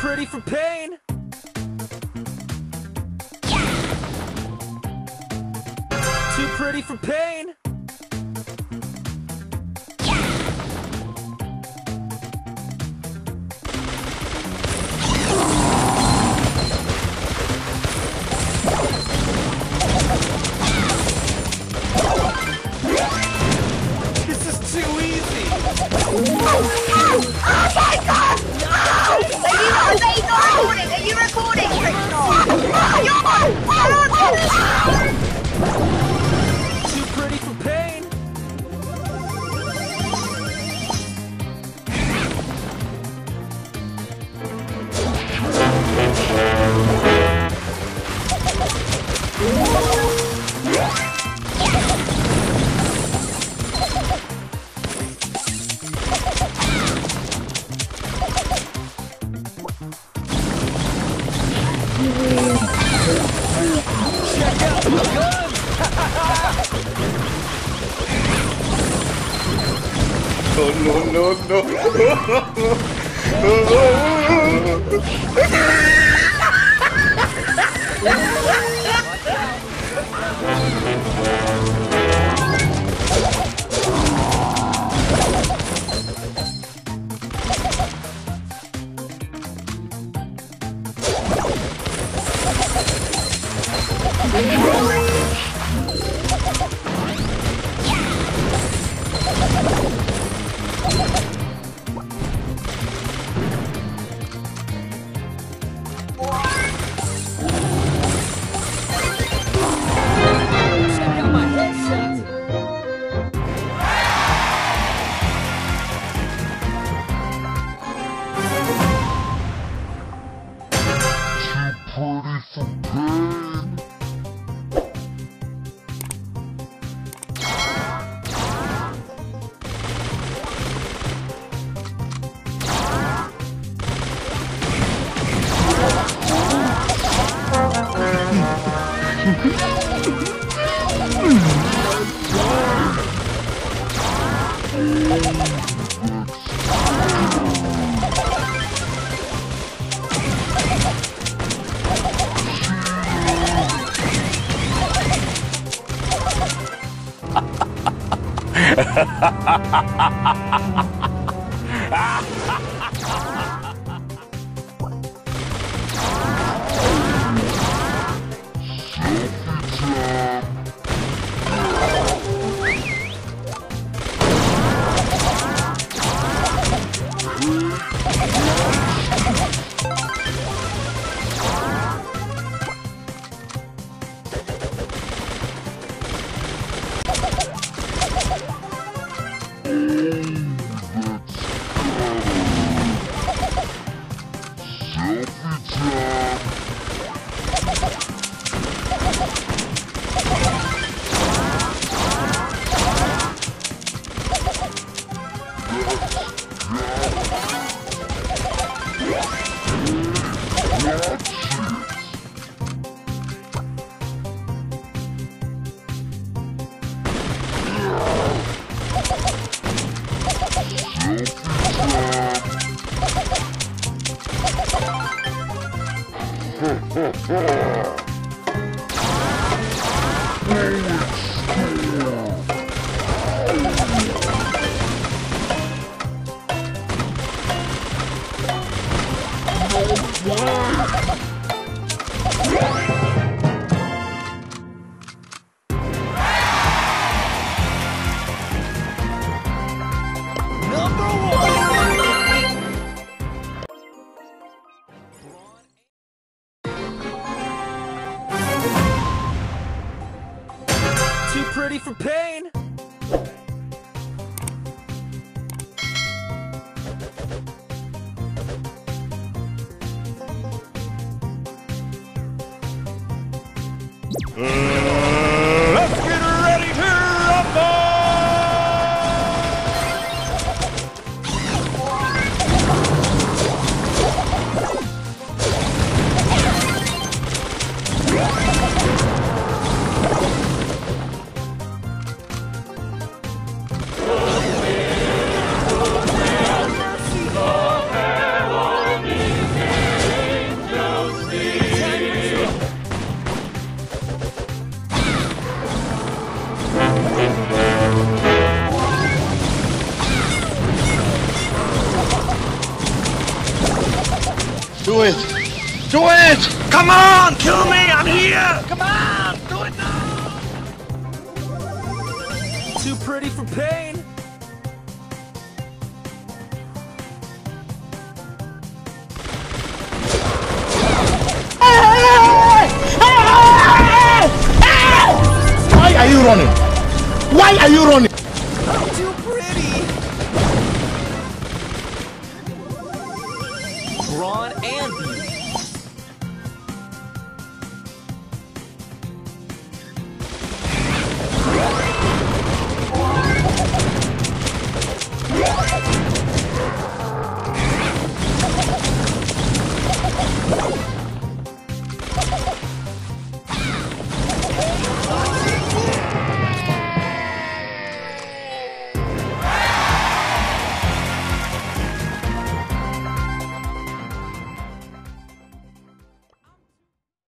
pretty for pain. Yeah. Too pretty for pain. Do it! Do it! Come on! Kill me! I'm here! Come on! Do it now! Too pretty for pain! Why are you running? Why are you running? I'm too pretty! Brawn and beauty.